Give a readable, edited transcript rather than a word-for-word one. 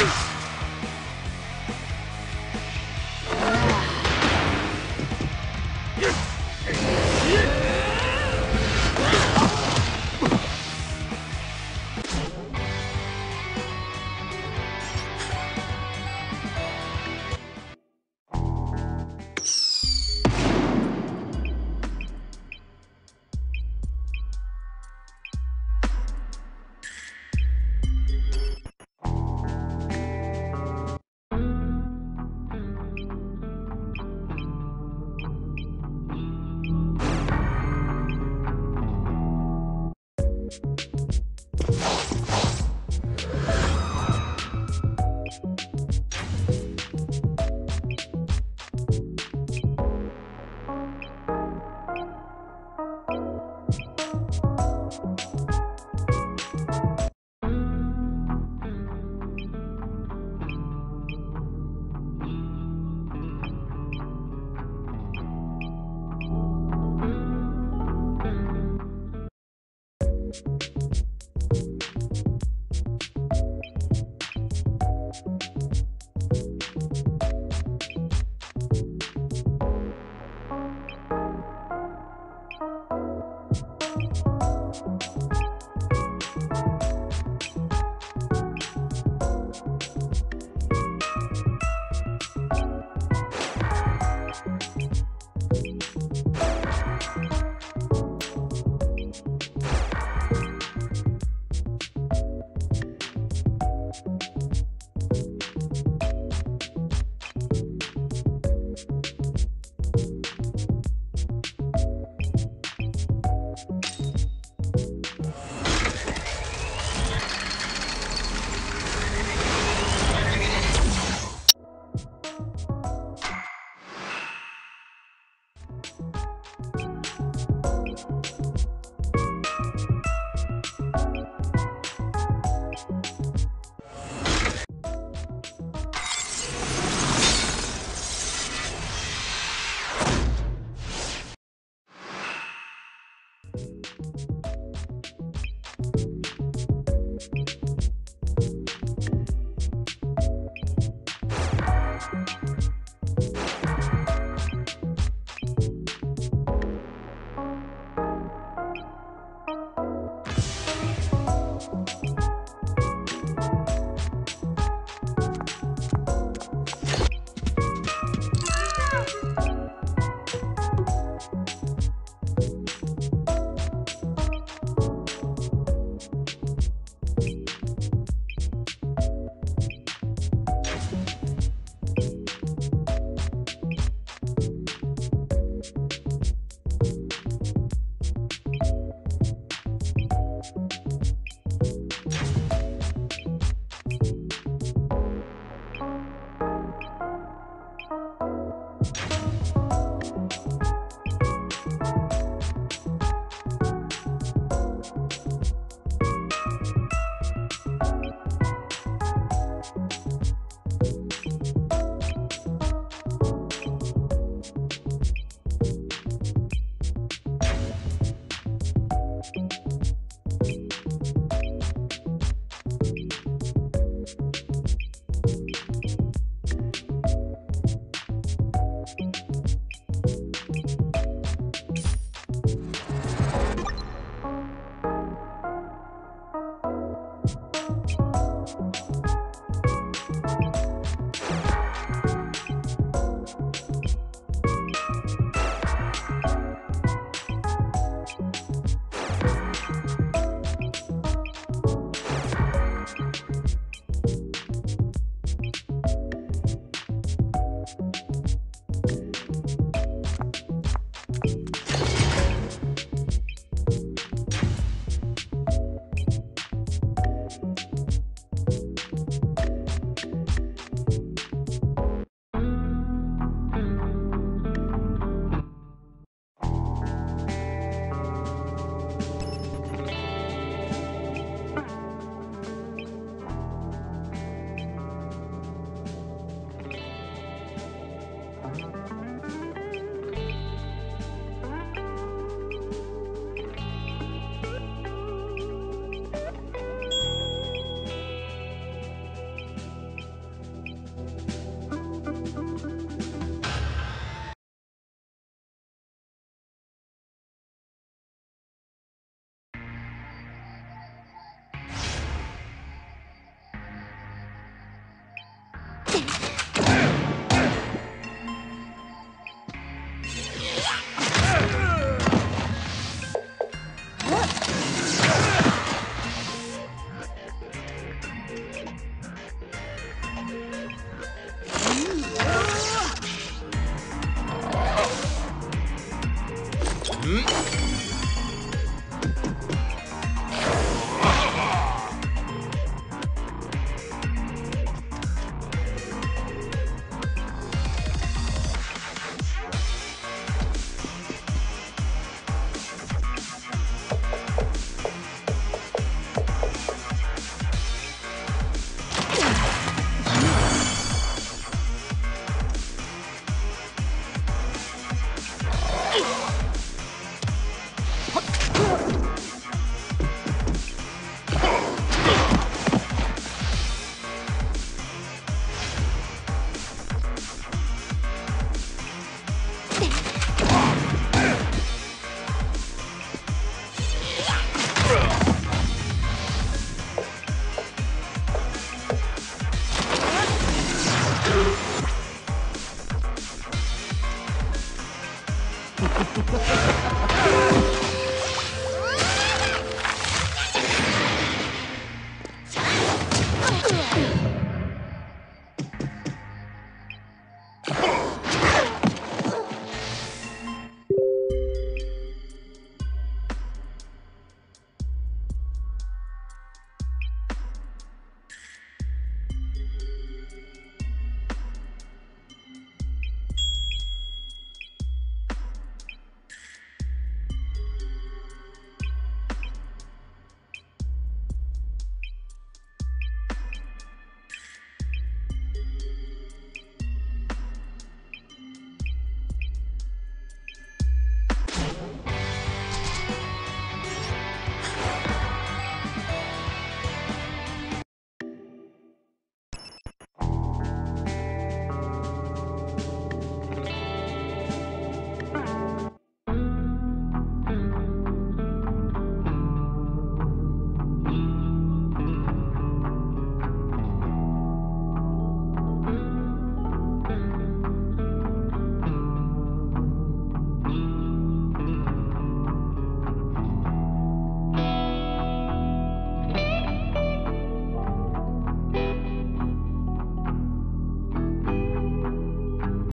What?